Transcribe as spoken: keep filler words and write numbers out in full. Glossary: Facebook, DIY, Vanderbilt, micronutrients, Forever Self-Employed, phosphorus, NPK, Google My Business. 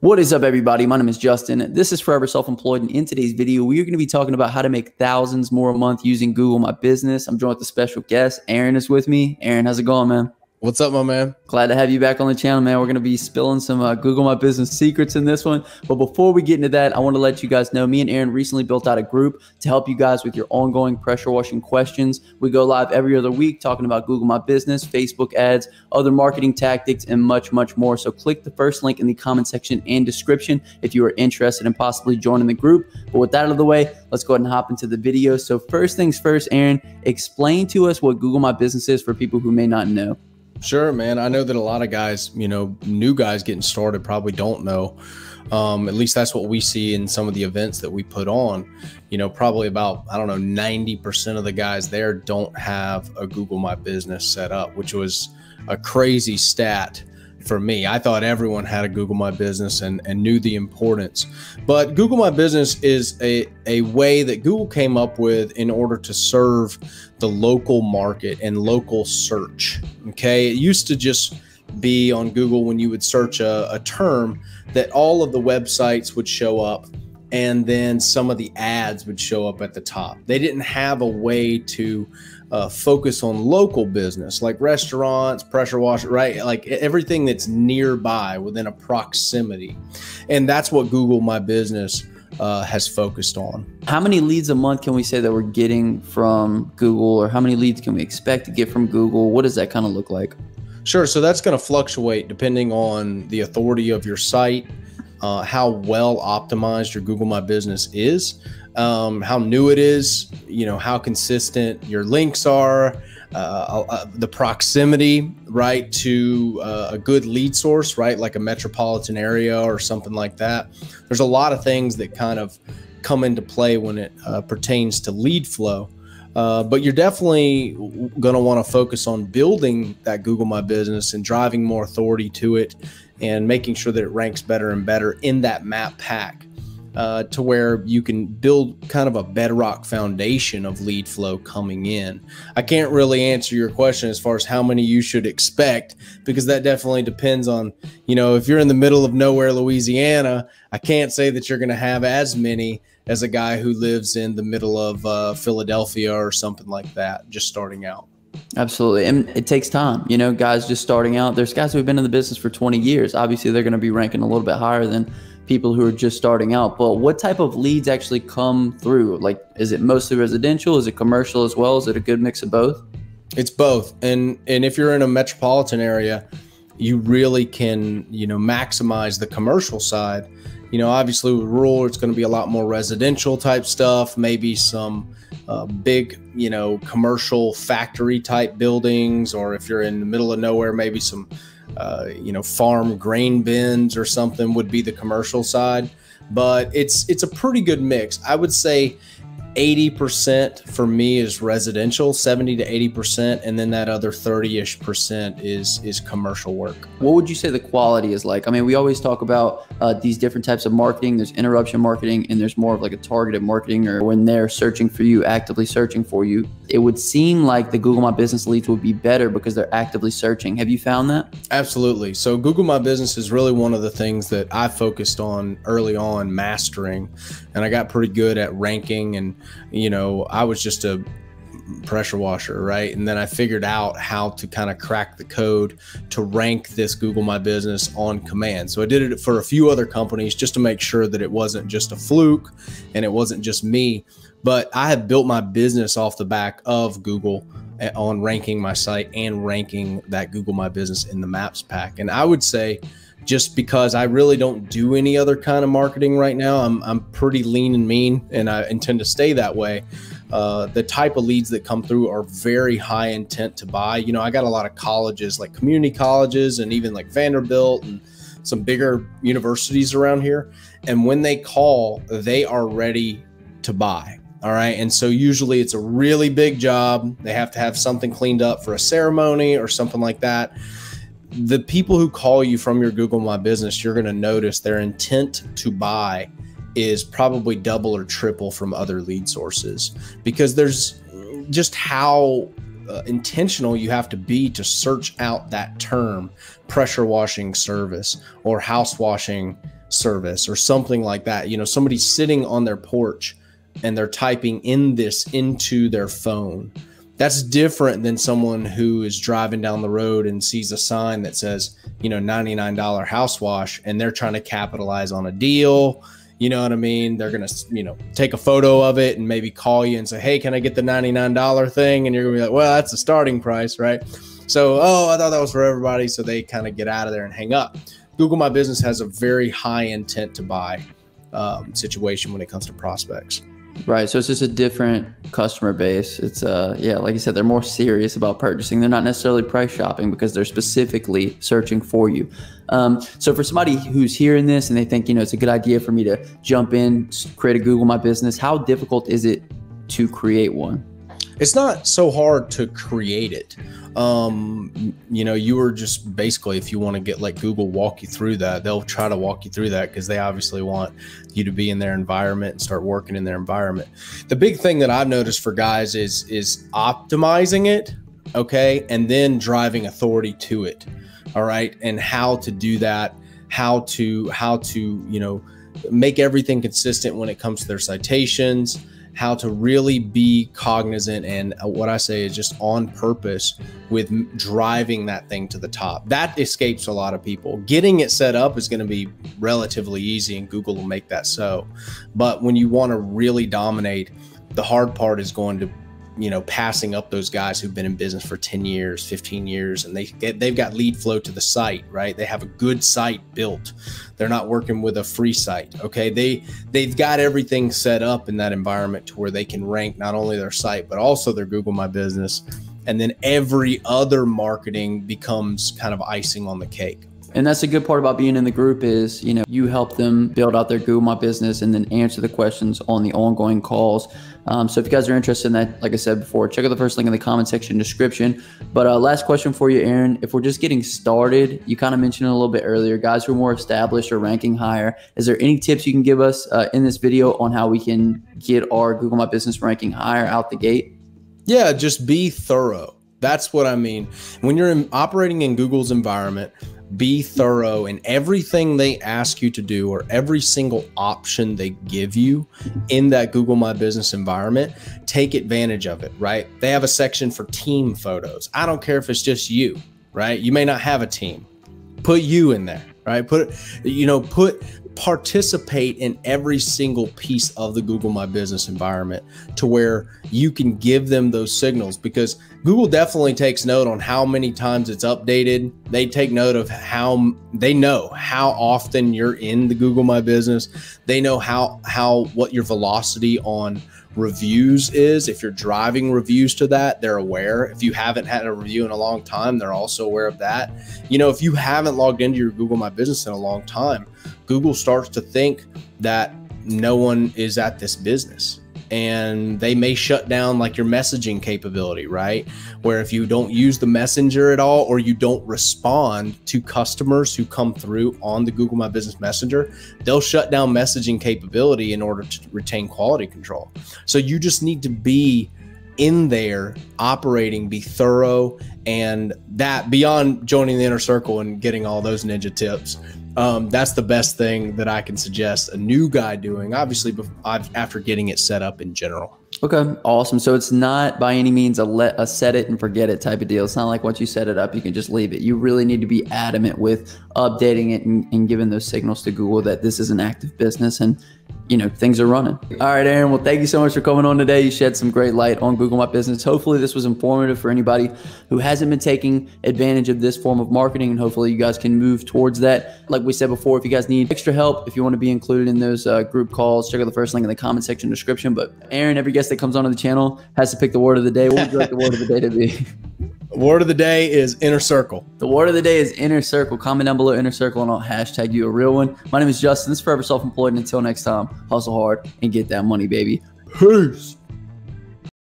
What is up, everybody? My name is Justin. This is Forever Self-Employed, and in today's video, we are going to be talking about how to make thousands more a month using Google My Business. I'm joined with a special guest. Aaron is with me. Aaron, how's it going, man? What's up, my man? Glad to have you back on the channel, man. We're going to be spilling some uh, Google My Business secrets in this one. But before we get into that, I want to let you guys know me and Aaron recently built out a group to help you guys with your ongoing pressure washing questions. We go live every other week talking about Google My Business, Facebook ads, other marketing tactics, and much, much more. So click the first link in the comment section and description if you are interested in possibly joining the group. But with that out of the way, let's go ahead and hop into the video. So first things first, Aaron, explain to us what Google My Business is for people who may not know. Sure, man. I know that a lot of guys, you know, new guys getting started probably don't know. Um, at least that's what we see in some of the events that we put on. You know, probably about, I don't know, ninety percent of the guys there don't have a Google My Business set up, which was a crazy stat for me. I thought everyone had a Google My Business and, and knew the importance. But Google My Business is a, a way that Google came up with in order to serve the local market and local search. Okay, it used to just be on Google when you would search a, a term that all of the websites would show up, and then some of the ads would show up at the top. They didn't have a way to uh, focus on local business, like restaurants, pressure washer, right? Like everything that's nearby within a proximity. And that's what Google My Business uh, has focused on. How many leads a month can we say that we're getting from Google, or how many leads can we expect to get from Google? What does that kind of look like? Sure, so that's gonna fluctuate depending on the authority of your site, Uh, how well optimized your Google My Business is, um, how new it is, you know, how consistent your links are, uh, uh, the proximity, right, to uh, a good lead source, right, like a metropolitan area or something like that. There's a lot of things that kind of come into play when it uh, pertains to lead flow. Uh, but you're definitely going to want to focus on building that Google My Business and driving more authority to it and making sure that it ranks better and better in that map pack uh, to where you can build kind of a bedrock foundation of lead flow coming in. I can't really answer your question as far as how many you should expect, because that definitely depends on, you know, if you're in the middle of nowhere, Louisiana, I can't say that you're going to have as many as a guy who lives in the middle of uh, Philadelphia or something like that, just starting out. Absolutely. And it takes time. You know, guys just starting out, there's guys who have been in the business for twenty years. Obviously, they're going to be ranking a little bit higher than people who are just starting out. But what type of leads actually come through? Like, is it mostly residential? Is it commercial as well? Is it a good mix of both? It's both. And, and if you're in a metropolitan area, you really can, you know, maximize the commercial side. You know, obviously with rural, it's going to be a lot more residential type stuff, maybe some uh, big, you know, commercial factory type buildings, or if you're in the middle of nowhere, maybe some, uh, you know, farm grain bins or something would be the commercial side. But it's, it's a pretty good mix. I would say eighty percent for me is residential, seventy to eighty percent. And then that other thirty-ish percent is, is commercial work. What would you say the quality is like? I mean, we always talk about uh, these different types of marketing. There's interruption marketing, and there's more of like a targeted marketing, or when they're searching for you, actively searching for you. It would seem like the Google My Business leads would be better because they're actively searching. Have you found that? Absolutely. So Google My Business is really one of the things that I focused on early on mastering, and I got pretty good at ranking. And you know, I was just a pressure washer, right? And then I figured out how to kind of crack the code to rank this Google My Business on command. So I did it for a few other companies just to make sure that it wasn't just a fluke and it wasn't just me. But I have built my business off the back of Google on ranking my site and ranking that Google My Business in the Maps pack. And I would say, just because I really don't do any other kind of marketing right now, I'm, I'm pretty lean and mean, and I intend to stay that way. Uh, the type of leads that come through are very high intent to buy. You know, I got a lot of colleges, like community colleges and even like Vanderbilt and some bigger universities around here. And when they call, they are ready to buy. All right. And so usually it's a really big job. They have to have something cleaned up for a ceremony or something like that. The people who call you from your Google My Business, you're going to notice their intent to buy is probably double or triple from other lead sources, because there's just how uh, intentional you have to be to search out that term, pressure washing service or house washing service or something like that. You know, somebody's sitting on their porch and they're typing in this into their phone. That's different than someone who is driving down the road and sees a sign that says, you know, ninety-nine dollar house wash, and they're trying to capitalize on a deal. You know what I mean? They're going to, you know, take a photo of it and maybe call you and say, hey, can I get the ninety-nine dollar thing? And you're going to be like, well, that's the starting price, right? So, oh, I thought that was for everybody. So they kind of get out of there and hang up. Google My Business has a very high intent to buy um, situation when it comes to prospects. Right. So it's just a different customer base. It's, uh, yeah, like you said, they're more serious about purchasing. They're not necessarily price shopping because they're specifically searching for you. Um, so for somebody who's hearing this and they think, you know, it's a good idea for me to jump in, create a Google My Business, how difficult is it to create one? It's not so hard to create it. Um, you know, you are just basically, if you want to get, like, Google walk you through that, they'll try to walk you through that because they obviously want you to be in their environment and start working in their environment. The big thing that I've noticed for guys is, is optimizing it. Okay. And then driving authority to it. All right. And how to do that, how to, how to, you know, make everything consistent when it comes to their citations, how to really be cognizant, and what I say is just on purpose with driving that thing to the top. That escapes a lot of people. Getting it set up is going to be relatively easy, and Google will make that so. But when you want to really dominate, the hard part is going to, you know, passing up those guys who've been in business for ten years, fifteen years, and they they've got lead flow to the site, right? They have a good site built. They're not working with a free site. Okay. They, they've got everything set up in that environment to where they can rank not only their site, but also their Google My Business. And then every other marketing becomes kind of icing on the cake. And that's the good part about being in the group is, you know, you help them build out their Google My Business and then answer the questions on the ongoing calls. Um, so if you guys are interested in that, like I said before, check out the first link in the comment section description. But uh, last question for you, Aaron, if we're just getting started, you kind of mentioned it a little bit earlier, guys who are more established or ranking higher, is there any tips you can give us uh, in this video on how we can get our Google My Business ranking higher out the gate? Yeah, just be thorough. That's what I mean. When you're in, operating in Google's environment, be thorough in everything they ask you to do, or every single option they give you in that Google My Business environment. Take advantage of it, right? They have a section for team photos. I don't care if it's just you, right? You may not have a team. Put you in there, right? Put, you know, put, participate in every single piece of the Google My Business environment to where you can give them those signals, because Google definitely takes note on how many times it's updated. They take note of how they know how often you're in the Google My Business. They know how, how, what your velocity on reviews is. If you're driving reviews to that, they're aware. If you haven't had a review in a long time, they're also aware of that. You know, if you haven't logged into your Google My Business in a long time, Google starts to think that no one is at this business, and they may shut down, like, your messaging capability, right? Where if you don't use the messenger at all, or you don't respond to customers who come through on the Google My Business Messenger, they'll shut down messaging capability in order to retain quality control. So you just need to be in there operating, be thorough, and that beyond joining the inner circle and getting all those ninja tips, um, that's the best thing that I can suggest a new guy doing, obviously, after getting it set up in general. Okay, awesome. So it's not by any means a let a set it and forget it type of deal. It's not like once you set it up, you can just leave it. You really need to be adamant with updating it and, and giving those signals to Google that this is an active business and, you know, things are running. All right, Aaron, well, thank you so much for coming on today. You shed some great light on Google My Business. Hopefully this was informative for anybody who hasn't been taking advantage of this form of marketing, and hopefully you guys can move towards that. Like we said before, if you guys need extra help, if you want to be included in those uh, group calls, check out the first link in the comment section description. But Aaron, every guest that comes onto the channel has to pick the word of the day. What would you like the word of the day to be? Word of the day is inner circle. The word of the day is inner circle. Comment down below inner circle and I'll hashtag you a real one. My name is Justin. This is Forever Self-Employed. And until next time, hustle hard and get that money, baby. Peace.